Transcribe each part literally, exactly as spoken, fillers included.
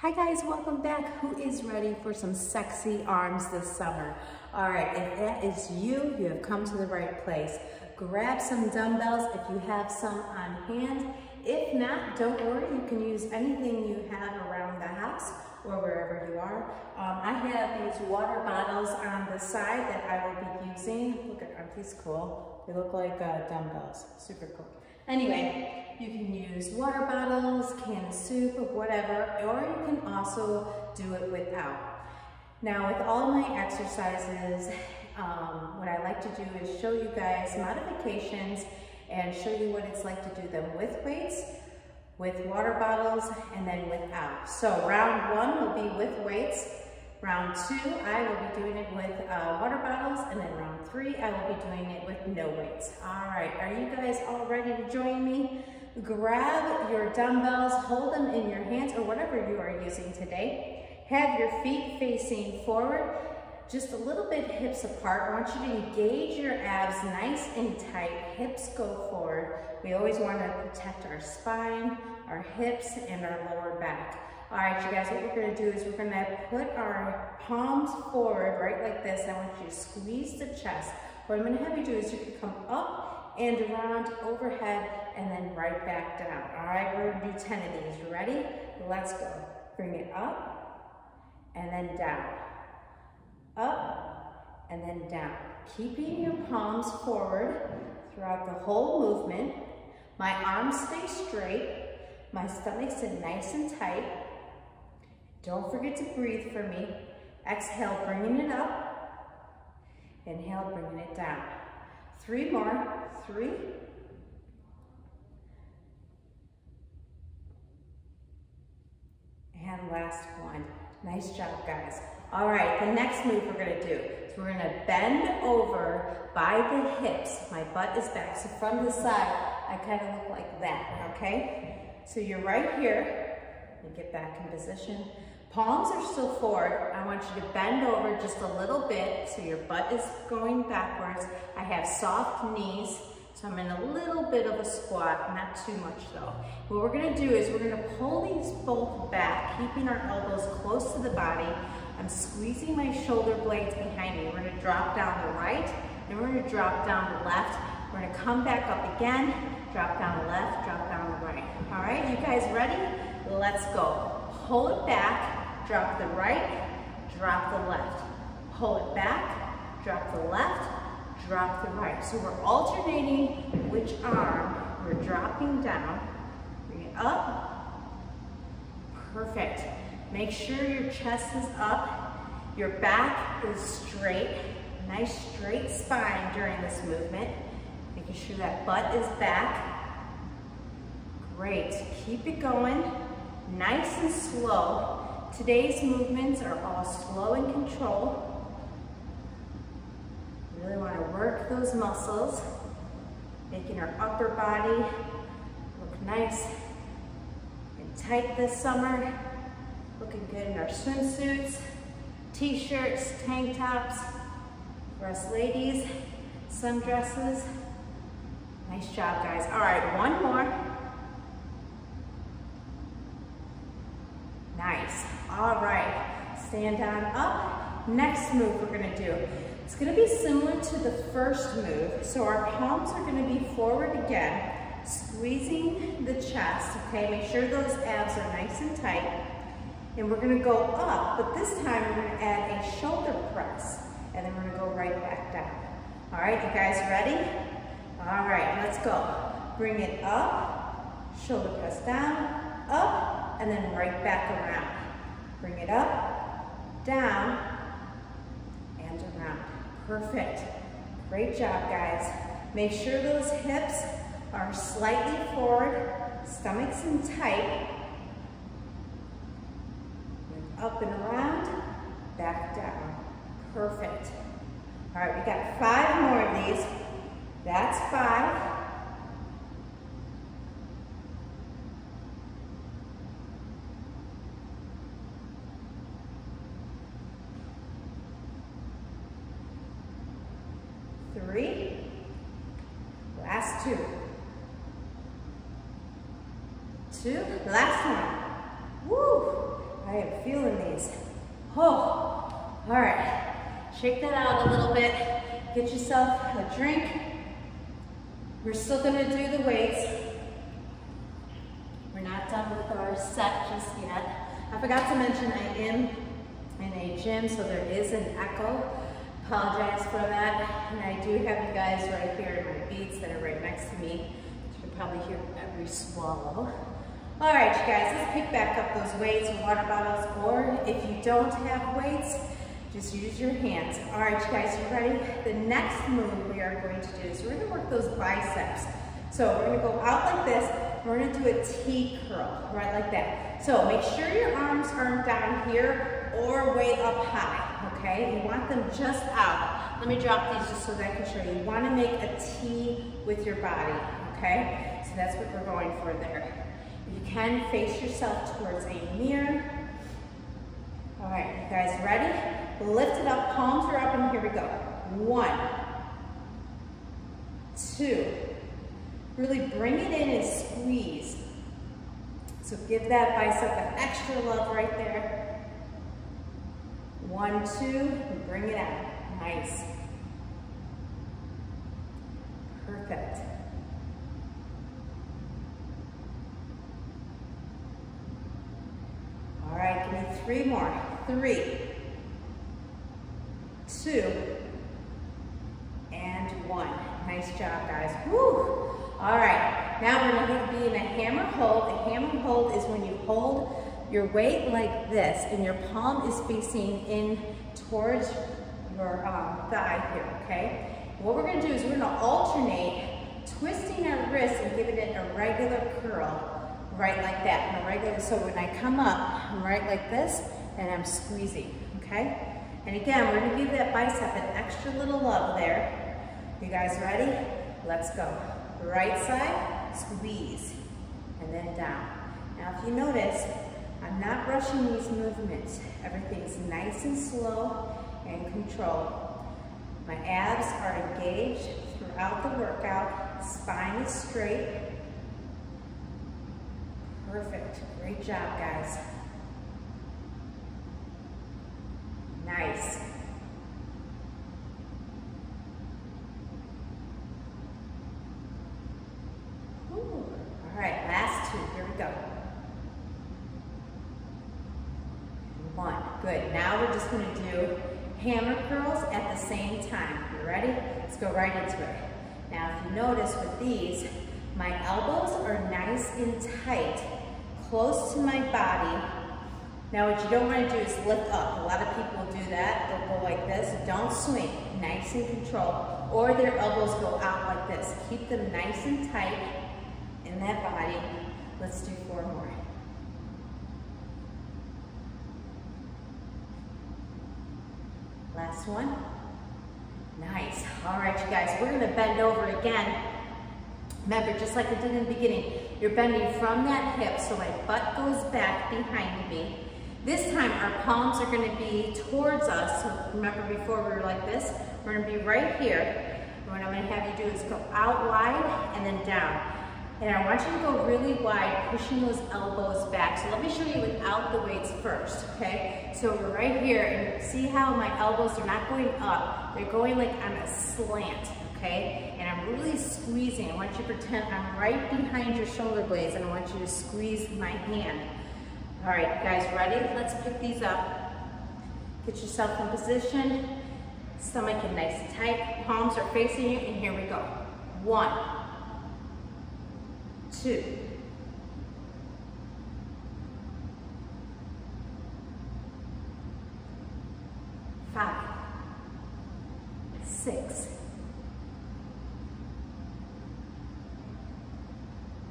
Hi guys, welcome back. Who is ready for some sexy arms this summer? All right, if that is you, you have come to the right place. Grab some dumbbells if you have some on hand. If not, don't worry, you can use anything you have around the house or wherever you are. Um, I have these water bottles on the side that I will be using. Look at, aren't these cool? They look like uh, dumbbells, super cool. Anyway, you can use water bottles, can of soup, or whatever, or you can also do it without. Now, with all my exercises, um, what I like to do is show you guys modifications and show you what it's like to do them with weights, with water bottles, and then without. So round one will be with weights. Round two, I will be doing it with uh, water bottles, and then round three, I will be doing it with no weights. All right, are you guys all ready to join me? Grab your dumbbells, hold them in your hands or whatever you are using today. Have your feet facing forward, just a little bit hips apart. I want you to engage your abs nice and tight. Hips go forward. We always want to protect our spine, our hips, and our lower back. All right, you guys, what we're gonna do is we're gonna put our palms forward, right like this. I want you to squeeze the chest. What I'm gonna have you do is you can come up and around, overhead, and then right back down. All right, we're gonna do ten of these. You ready? Let's go. Bring it up, and then down. Up, and then down. Keeping your palms forward throughout the whole movement. My arms stay straight. My stomach stays nice and tight. Don't forget to breathe for me. Exhale, bringing it up. Inhale, bringing it down. Three more, three. And last one. Nice job, guys. All right, the next move we're gonna do is we're gonna bend over by the hips. My butt is back, so from the side, I kind of look like that, okay? So you're right here. And get back in position. Palms are still forward. I want you to bend over just a little bit so your butt is going backwards. I have soft knees, so I'm in a little bit of a squat, not too much though. What we're gonna do is we're gonna pull these both back, keeping our elbows close to the body. I'm squeezing my shoulder blades behind me. We're gonna drop down the right, and we're gonna drop down the left. We're gonna come back up again, drop down the left, drop down the right. All right, you guys ready? Let's go. Pull it back, drop the right, drop the left. Pull it back, drop the left, drop the right. So we're alternating which arm we're dropping down. Bring it up. Perfect. Make sure your chest is up. Your back is straight. Nice straight spine during this movement. Making sure that butt is back. Great. Keep it going. Nice and slow. Today's movements are all slow and controlled. Really want to work those muscles, making our upper body look nice and tight this summer. Looking good in our swimsuits, t-shirts, tank tops, for us ladies, sundresses. Nice job, guys. All right, one more. Nice. All right. Stand on up. Next move we're going to do. It's going to be similar to the first move. So our palms are going to be forward again, squeezing the chest. Okay, make sure those abs are nice and tight. And we're going to go up, but this time we're going to add a shoulder press. And then we're going to go right back down. All right, you guys ready? All right, let's go. Bring it up, shoulder press down, up, and then right back around. Bring it up, down, and around. Perfect. Great job, guys. Make sure those hips are slightly forward, stomach's in tight. And up and around, back down. Perfect. All right, we got five more of these. That's five. Three, last two, two, last one, woo, all I am feeling these. Oh, all right. Shake that out a little bit. Get yourself a drink. We're still gonna do the weights. We're not done with our set just yet. I forgot to mention I am in a gym, so there is an echo. Apologize for that. And I do have you guys right here in my beats that are right next to me. You can probably hear every swallow. All right, you guys, let's pick back up those weights, water bottles, or if you don't have weights, just use your hands. All right, you guys, you ready? The next move we are going to do is we're gonna work those biceps. So we're gonna go out like this, and we're gonna do a T curl, right like that. So make sure your arms aren't down here or way up high, okay? You want them just out. Let me drop these just so that I can show you. You wanna make a T with your body, okay? So that's what we're going for there. You can face yourself towards a mirror. All right, you guys ready? Lift it up, palms are up, and here we go. One, two. Really bring it in and squeeze. So give that bicep an extra love right there. One, two, and bring it out. Nice. Perfect. All right, give me three more. Three. Two, and one. Nice job, guys. Woo! All right, now we're going to be in a hammer hold. A hammer hold is when you hold your weight like this, and your palm is facing in towards your um, thigh here, okay? What we're going to do is we're going to alternate twisting our wrist and giving it a regular curl, right like that. And a regular, so when I come up, I'm right like this, and I'm squeezing, okay? And again, we're gonna give that bicep an extra little love there. You guys ready? Let's go. Right side, squeeze, and then down. Now, if you notice, I'm not rushing these movements. Everything's nice and slow and controlled. My abs are engaged throughout the workout. Spine is straight. Perfect, great job, guys. Nice. Ooh. All right, last two, here we go. One, good. Now we're just gonna do hammer curls at the same time. You ready? Let's go right into it. Now, if you notice with these, my elbows are nice and tight, close to my body. Now what you don't want to do is lift up. A lot of people do that. They'll go like this. Don't swing. Nice and controlled. Or their elbows go out like this. Keep them nice and tight in that body. Let's do four more. Last one. Nice. All right, you guys. We're going to bend over again. Remember, just like I did in the beginning, you're bending from that hip, so my butt goes back behind me. This time, our palms are gonna be towards us. So remember before we were like this? We're gonna be right here. And what I'm gonna have you do is go out wide and then down. And I want you to go really wide, pushing those elbows back. So let me show you without the weights first, okay? So we're right here, and see how my elbows are not going up. They're going like on a slant, okay? And I'm really squeezing. I want you to pretend I'm right behind your shoulder blades, and I want you to squeeze my hand. All right, guys, ready? Let's pick these up. Get yourself in position. Stomach in nice and tight. Palms are facing you, and here we go. One, two, five, six.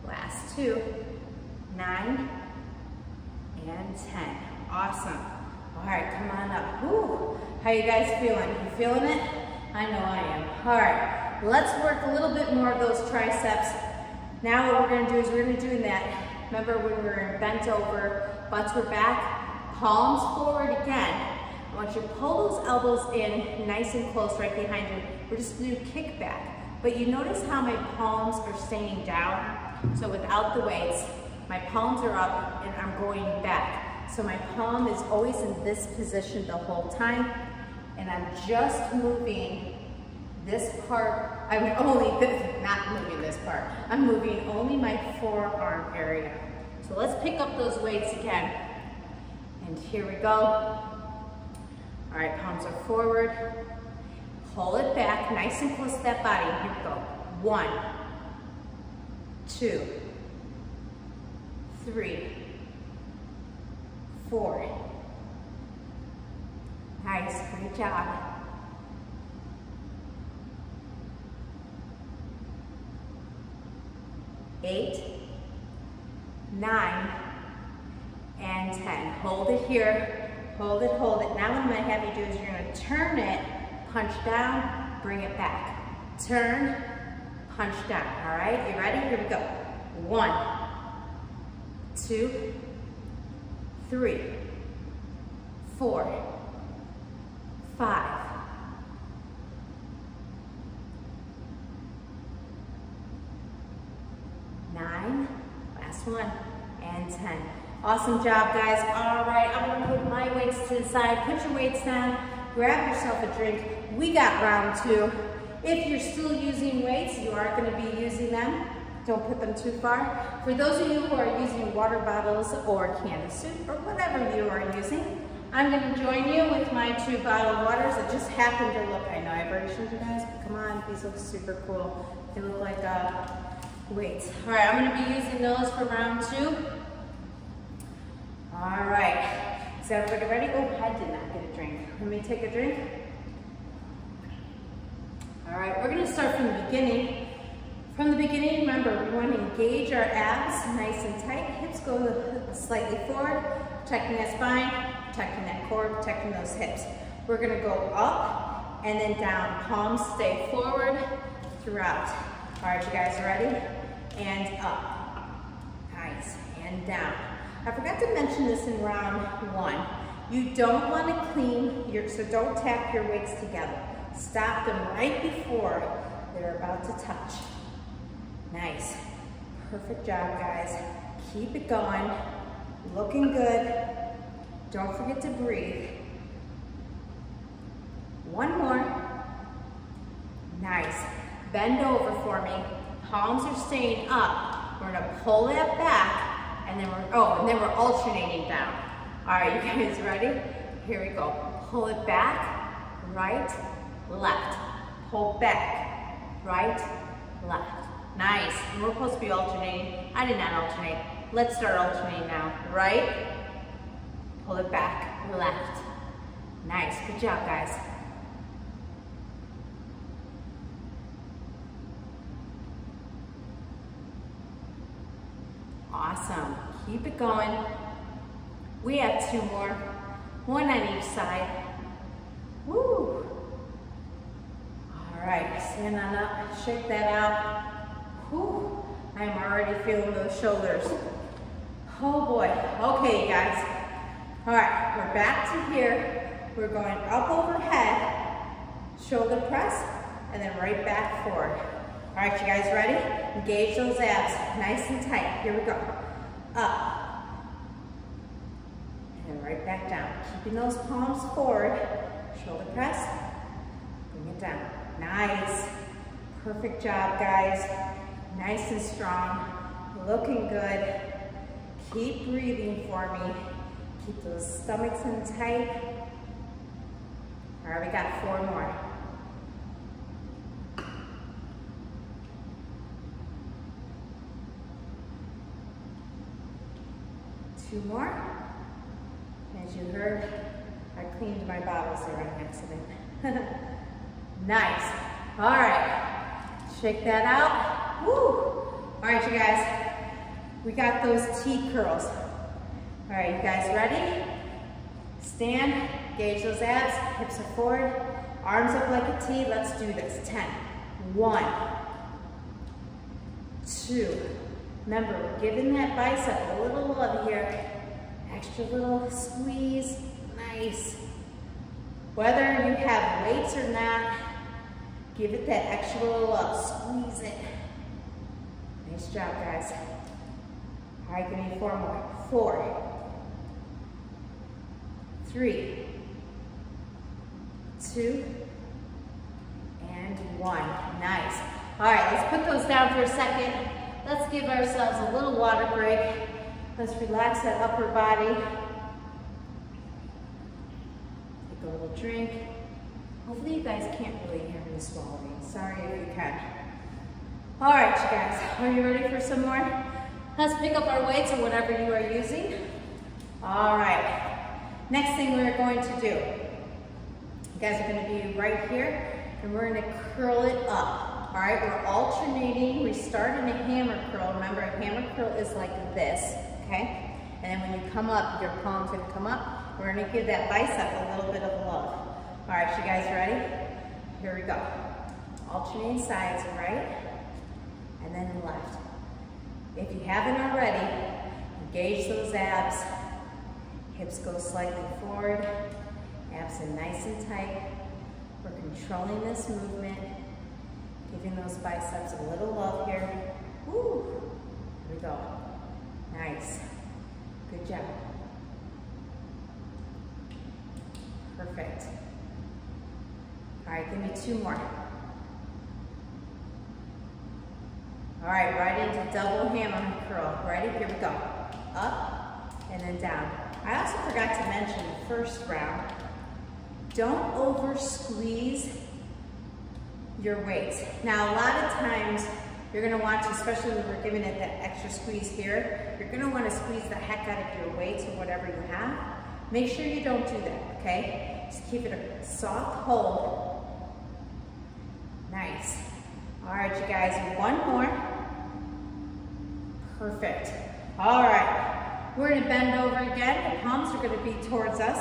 Last two, nine, and ten. Awesome. All right, come on up. Woo. How you guys feeling? You feeling it? I know I am. All right, let's work a little bit more of those triceps. Now what we're gonna do is we're gonna do that. Remember when we were bent over, butts were back, palms forward again. I want you to pull those elbows in nice and close right behind you. We're just gonna do kickback. But you notice how my palms are staying down? So without the weights, my palms are up and I'm going back. So my palm is always in this position the whole time, and I'm just moving this part. I'm only, not moving this part, I'm moving only my forearm area. So let's pick up those weights again. And here we go. All right, palms are forward. Pull it back, nice and close to that body. Here we go. One, two, three, four. Nice, great job. Eight, nine, and ten. Hold it here, hold it, hold it. Now what I'm gonna have you do is you're gonna turn it, punch down, bring it back. Turn, punch down, all right? You ready? Here we go. One, two, three, four, five, nine, last one, and ten. Awesome job, guys. All right, I'm gonna put my weights to the side. Put your weights down, grab yourself a drink. We got round two. If you're still using weights, you are gonna be using them. Don't put them too far. For those of you who are using water bottles or can of soup or whatever you are using, I'm gonna join you with my two bottled waters. It just happened to look, I know I already showed you guys, but come on, these look super cool. They look like a, weights. All right, I'm going to be using those for round two. All right, is everybody ready? Oh, I did not get a drink. Let me take a drink. All right, we're going to start from the beginning. From the beginning, remember, we want to engage our abs nice and tight. Hips go slightly forward, protecting that spine, protecting that core, protecting those hips. We're going to go up and then down. Palms stay forward throughout. All right, you guys ready? And up, nice, and down. I forgot to mention this in round one. You don't want to clean your, so don't tap your weights together. Stop them right before they're about to touch. Nice, perfect job, guys. Keep it going, looking good. Don't forget to breathe. One more, nice. Bend over for me. Palms are staying up. We're gonna pull that back, and then we're, oh, and then we're alternating down. All right, you guys ready? Here we go. Pull it back, right, left. Pull back, right, left. Nice, and we're supposed to be alternating. I did not alternate. Let's start alternating now. Right, pull it back, left. Nice, good job, guys. Awesome, keep it going. We have two more, one on each side. Woo! All right, stand on up, shake that out. Woo! I'm already feeling those shoulders. Oh boy, okay guys. All right, we're back to here. We're going up overhead, shoulder press, and then right back forward. All right, you guys ready? Engage those abs, nice and tight. Here we go. Up, and right back down. Keeping those palms forward, shoulder press, bring it down. Nice, perfect job, guys. Nice and strong, looking good. Keep breathing for me. Keep those stomachs in tight. All right, we got four more. Two more. As you heard, I cleaned my bottles there on accident. Nice. All right. Shake that out. Woo. All right, you guys. We got those T curls. All right, you guys ready? Stand, engage those abs, hips are forward, arms up like a T. Let's do this. ten. One. Two. Remember, we're giving that bicep a little love here. Extra little squeeze, nice. Whether you have weights or not, give it that extra little love, squeeze it. Nice job, guys. All right, give me four more. Four, three, two, and one. Nice. All right, let's put those down for a second. Let's give ourselves a little water break. Let's relax that upper body. Take a little drink. Hopefully you guys can't really hear me swallowing. Sorry if you can. All right, you guys, are you ready for some more? Let's pick up our weights or whatever you are using. All right, next thing we're going to do, you guys are gonna be right here and we're gonna curl it up. All right, we're alternating. We start in a hammer curl. Remember, a hammer curl is like this, okay? And then when you come up, your palms are gonna come up. We're gonna give that bicep a little bit of love. All right, you guys ready? Here we go. Alternating sides, right? And then left. If you haven't already, engage those abs. Hips go slightly forward. Abs are nice and tight. We're controlling this movement. Giving those biceps a little love here. Woo! Here we go. Nice. Good job. Perfect. All right, give me two more. All right, right into double hammer curl. Ready? Here we go. Up and then down. I also forgot to mention the first round. Don't over squeeze your weights. Now, a lot of times you're gonna want to, especially when we're giving it that extra squeeze here, you're gonna wanna squeeze the heck out of your weights or whatever you have. Make sure you don't do that, okay? Just keep it a soft hold. Nice. All right, you guys, one more. Perfect. All right, we're gonna bend over again. The palms are gonna be towards us.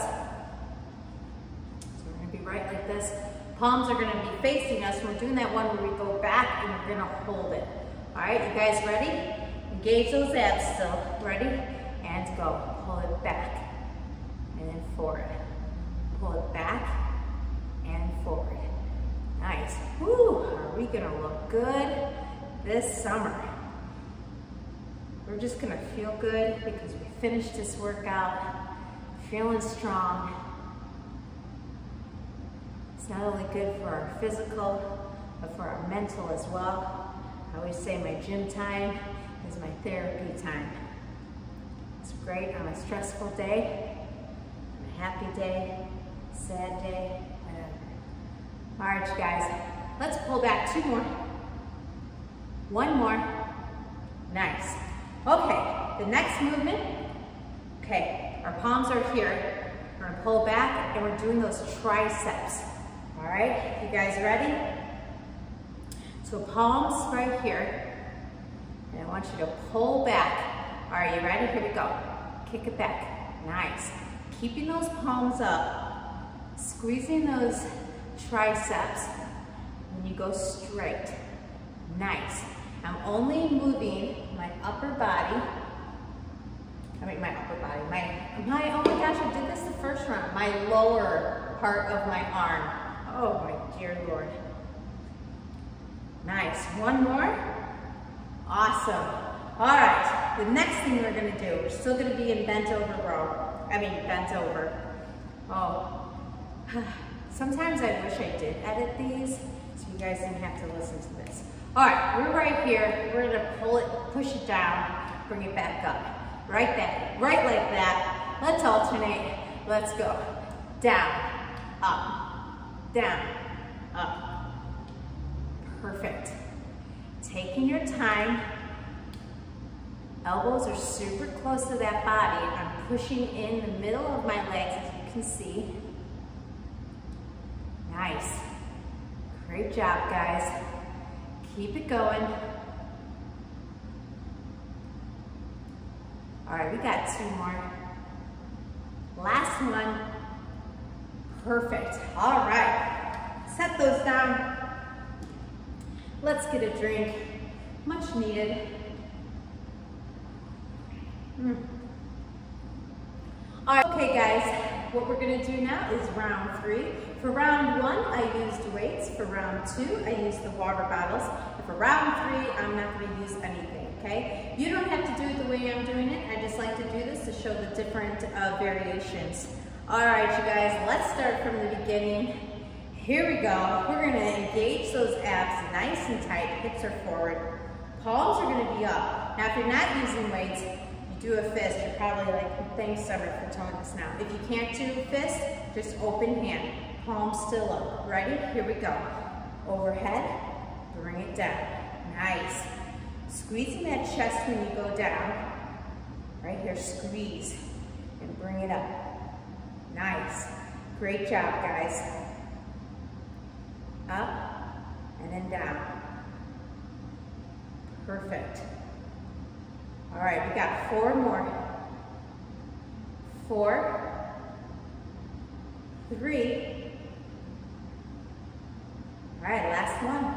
So we're gonna be right like this. Palms are gonna be facing us. We're doing that one where we go back and we're gonna hold it. All right, you guys ready? Engage those abs still. Ready? And go. Pull it back and then forward. Pull it back and forward. Nice. Woo, are we gonna look good this summer? We're just gonna feel good because we finished this workout, feeling strong. It's not only good for our physical, but for our mental as well. I always say my gym time is my therapy time. It's great on a stressful day, on a happy day, sad day. All right, you guys, let's pull back two more. One more. Nice. Okay, the next movement, okay, our palms are here. We're gonna pull back and we're doing those triceps. All right, you guys ready? So palms right here, and I want you to pull back. All right, you ready? Here we go. Kick it back. Nice. Keeping those palms up, squeezing those triceps when you go straight. Nice. I'm only moving my upper body. I mean my upper body. My, my, oh my gosh, I did this the first round. My lower part of my arm. Oh my dear Lord. Nice. One more. Awesome. All right. The next thing we're going to do, we're still going to be in bent over row. I mean bent over. Oh. Sometimes I wish I did edit these so you guys didn't have to listen to this. All right, we're right here. We're gonna pull it, push it down, bring it back up. Right that, right like that. Let's alternate. Let's go. Down, up, down, up. Perfect. Taking your time. Elbows are super close to that body. I'm pushing in the middle of my legs, as you can see. Nice. Great job, guys. Keep it going. All right, we got two more. Last one. Perfect. All right. Set those down. Let's get a drink. Much needed. Mm. All right, okay, guys. What we're gonna do now is round three. For round one, I used weights. For round two, I used the water bottles. And for round three, I'm not gonna use anything, okay? You don't have to do it the way I'm doing it. I just like to do this to show the different uh, variations All right, you guys, let's start from the beginning. Here we go. We're gonna engage those abs nice and tight. Hips are forward. Palms are gonna be up. Now, if you're not using weights, you do a fist. You're probably like, thanks, Summer, for telling us now. If you can't do a fist, just open hand. Palms still up. Ready? Here we go. Overhead, bring it down. Nice. Squeezing that chest when you go down. Right here, squeeze and bring it up. Nice. Great job, guys. Up and then down. Perfect. All right, we got four more. Four, three. All right, last one.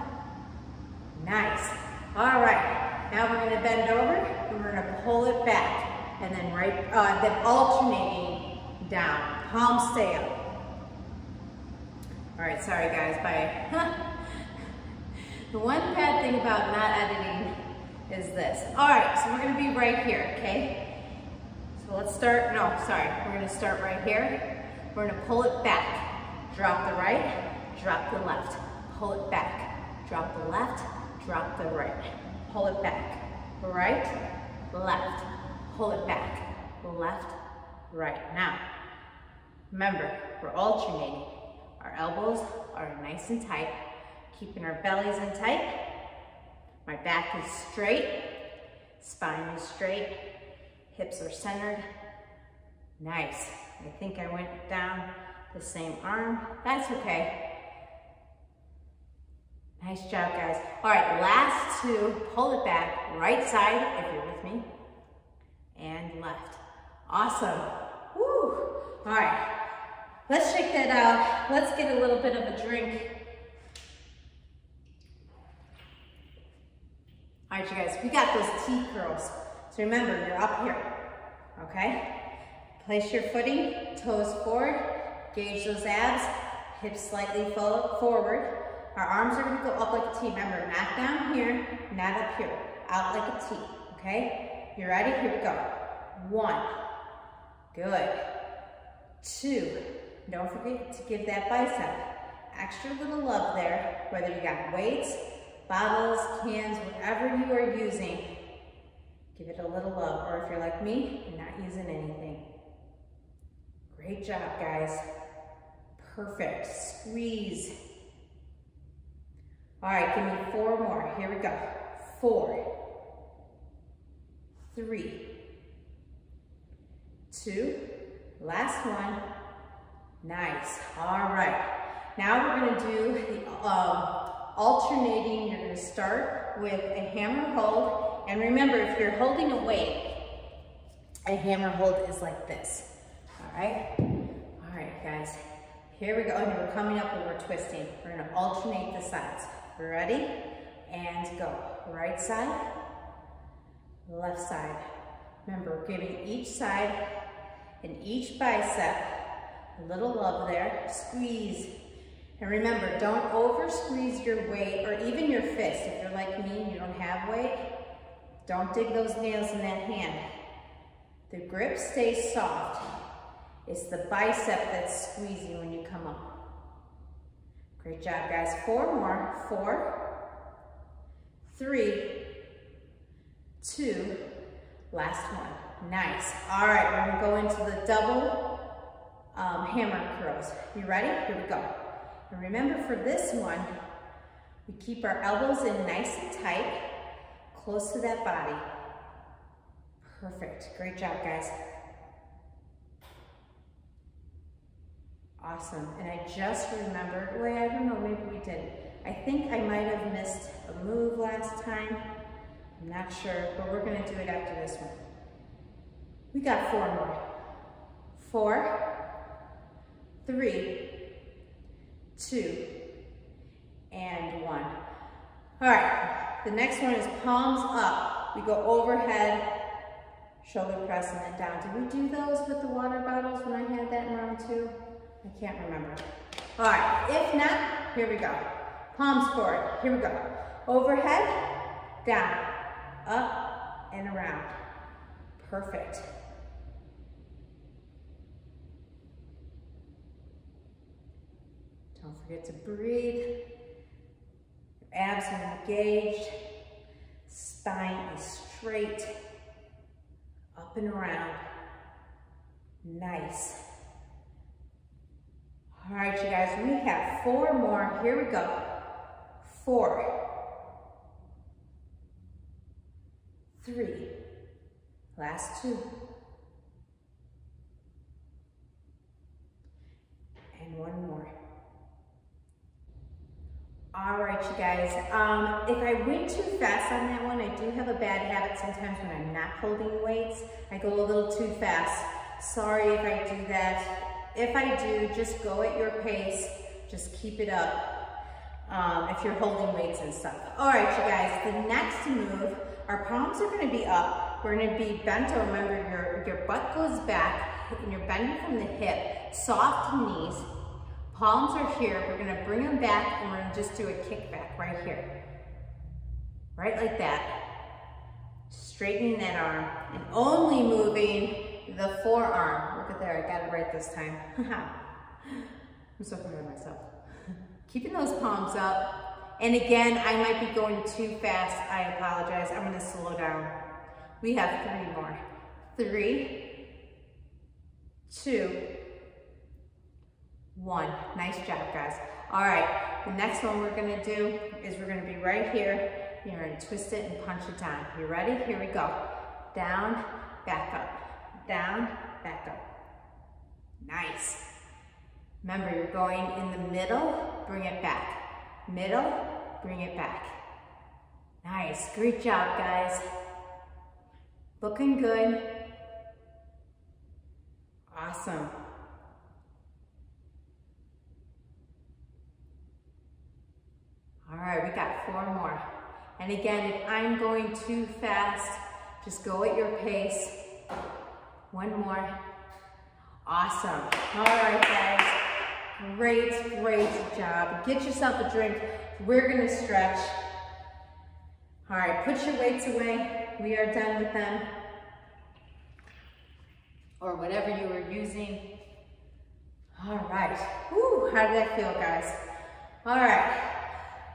Nice. All right, now we're gonna bend over and we're gonna pull it back and then right, uh, then alternating down. Palms stay up. All right, sorry guys, bye. The one bad thing about not editing is this. All right, so we're gonna be right here, okay? So let's start, no, sorry. We're gonna start right here. We're gonna pull it back. Drop the right, drop the left. Pull it back. Drop the left, drop the right. Pull it back. Right, left. Pull it back. Left, right. Now, remember, we're alternating. Our elbows are nice and tight, keeping our bellies in tight. My back is straight, spine is straight, hips are centered. Nice. I think I went down the same arm. That's okay. Nice job, guys. All right, last two, pull it back. Right side, if you're with me, and left. Awesome. Woo! All right. Let's shake that out. Let's get a little bit of a drink. All right, you guys, we got those T curls. So remember, you're up here, okay? Place your footing, toes forward, gauge those abs, hips slightly forward. Our arms are gonna go up like a T. Remember, not down here, not up here, out like a T, okay? You ready? Here we go. One, good. Two, don't forget to give that bicep extra little love there, whether you got weights, bottles, cans, whatever you are using, give it a little love. Or if you're like me, you're not using anything. Great job, guys. Perfect. Squeeze. All right, give me four more. Here we go. Four, three, two, last one. Nice. All right. Now we're going to do the um, alternating. You're going to start with a hammer hold. And remember, if you're holding a weight, a hammer hold is like this. All right. All right, guys. Here we go. And we're coming up and we're twisting. We're going to alternate the sides. Ready? And go. Right side, left side. Remember, we're giving each side and each bicep a little love there. Squeeze. And remember, don't over squeeze your weight or even your fist. If you're like me and you don't have weight, don't dig those nails in that hand. The grip stays soft. It's the bicep that's squeezing when you come up. Great job, guys. Four more. Four, three, two, last one. Nice. All right, we're going to go into the double um, hammer curls. You ready? Here we go. And remember for this one, we keep our elbows in nice and tight, close to that body. Perfect. Great job, guys. Awesome. And I just remembered, wait, I don't know, maybe we didn't. I think I might have missed a move last time. I'm not sure, but we're going to do it after this one. We got four more. Four, three, two, and one. All right, the next one is palms up. We go overhead, shoulder press, and then down. Did we do those with the water bottles when I had that in round two? I can't remember. All right, if not, here we go. Palms forward, here we go. Overhead, down, up, and around. Perfect. Don't forget to breathe. Your abs are engaged. Spine is straight. Up and around. Nice. All right, you guys, we have four more. Here we go. Four. Three. Last two. And one more. All right, you guys, um, if I went too fast on that one, I do have a bad habit sometimes when I'm not holding weights. I go a little too fast. Sorry if I do that. If I do, just go at your pace. Just keep it up um, if you're holding weights and stuff. All right, you guys, the next move, our palms are gonna be up. We're gonna be bent over. Remember, your, your butt goes back and you're bending from the hip, soft knees. Palms are here, we're gonna bring them back and we're gonna just do a kickback right here. Right like that. Straightening that arm and only moving the forearm. Look at there, I got it right this time. I'm so proud of myself. Keeping those palms up. And again, I might be going too fast. I apologize, I'm gonna slow down. We have three more. Three, two, one. Nice job, guys. All right, the next one we're gonna do is we're gonna be right here. You're gonna twist it and punch it down. You ready? Here we go. Down, back up. Down, back up. Nice. Remember, you're going in the middle, bring it back. Middle, bring it back. Nice, great job, guys. Looking good. Awesome. All right, we got four more. And again, if I'm going too fast, just go at your pace. One more. Awesome. All right, guys. Great, great job. Get yourself a drink. We're gonna stretch. All right, put your weights away. We are done with them. Or whatever you were using. All right. Woo, how did that feel, guys? All right.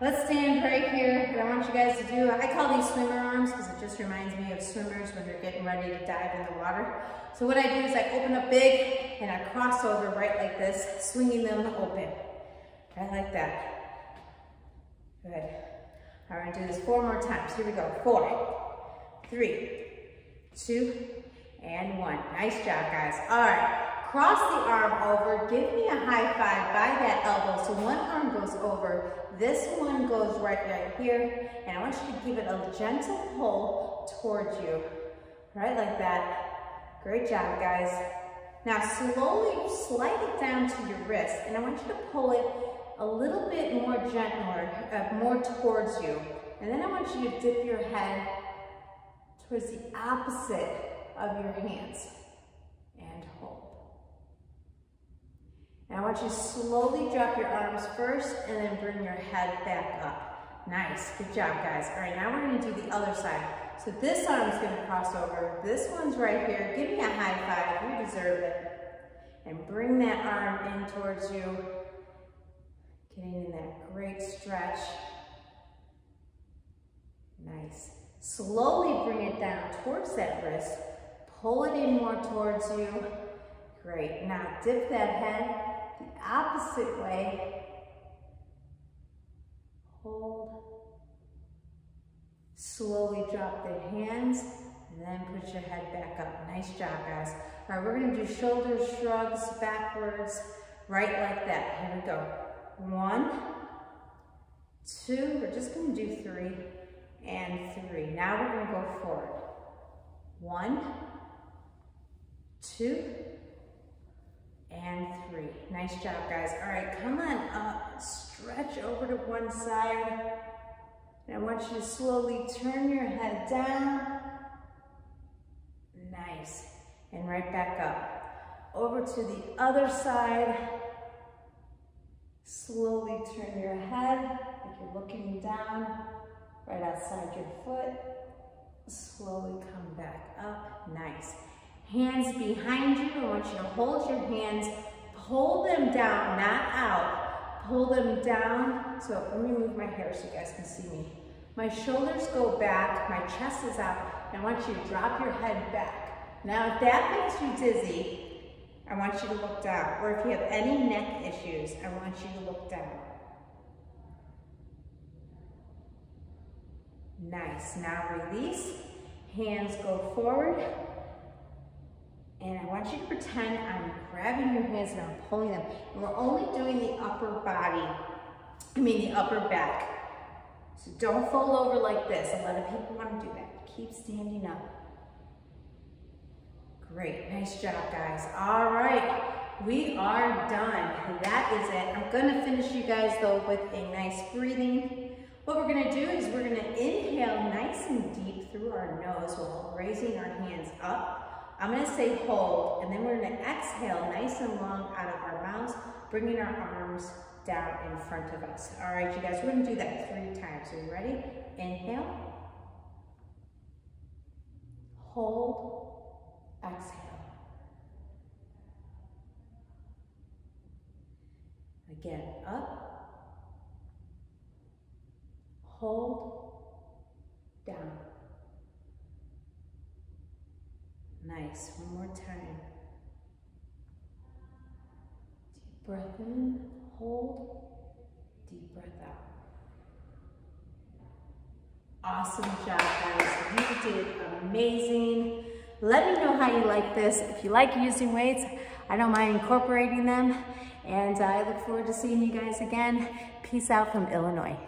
Let's stand right here, and I want you guys to do, I call these swimmer arms because it just reminds me of swimmers when they're getting ready to dive in the water. So what I do is I open up big, and I cross over right like this, swinging them open, right like that. Good. All right, do this four more times. Here we go. Four, three, two, and one. Nice job, guys. All right. Cross the arm over, give me a high five by that elbow. So one arm goes over, this one goes right right here, and I want you to give it a gentle pull towards you. Right like that. Great job, guys. Now slowly slide it down to your wrist, and I want you to pull it a little bit more gentler, uh, more towards you. And then I want you to dip your head towards the opposite of your hands. And I want you to slowly drop your arms first and then bring your head back up. Nice, good job, guys. All right, now we're gonna do the other side. So this arm's gonna cross over, this one's right here. Give me a high five, you deserve it. And bring that arm in towards you. Getting in that great stretch. Nice. Slowly bring it down towards that wrist. Pull it in more towards you. Great, now dip that head the opposite way. Hold. Slowly drop the hands and then put your head back up. Nice job, guys. All right, we're gonna do shoulder shrugs backwards, right like that. Here we go. One, two, we're just gonna do three and three. Now we're gonna go forward. One, two, and three. Nice job, guys. All right, come on up. Stretch over to one side. And I want you to slowly turn your head down. Nice. And right back up. Over to the other side. Slowly turn your head like you're looking down, right outside your foot. Slowly come back up. Nice. Hands behind you, I want you to hold your hands, pull them down, not out, pull them down. So let me move my hair so you guys can see me. My shoulders go back, my chest is out, and I want you to drop your head back. Now, if that makes you dizzy, I want you to look down. Or if you have any neck issues, I want you to look down. Nice, now release. Hands go forward. And I want you to pretend I'm grabbing your hands and I'm pulling them. And we're only doing the upper body, I mean the upper back. So don't fold over like this. A lot of people want to do that. Keep standing up. Great, nice job, guys. All right, we are done. That is it. I'm gonna finish you guys though with a nice breathing. What we're gonna do is we're gonna inhale nice and deep through our nose while raising our hands up. I'm gonna say hold, and then we're gonna exhale nice and long out of our mouths, bringing our arms down in front of us. All right, you guys, we're gonna do that three times. Are you ready? Inhale, hold, exhale. Again, up, hold, down. Nice, one more time. Deep breath in, hold, deep breath out. Awesome job, guys. You did amazing. Let me know how you like this. If you like using weights, I don't mind incorporating them. And I look forward to seeing you guys again. Peace out from Illinois.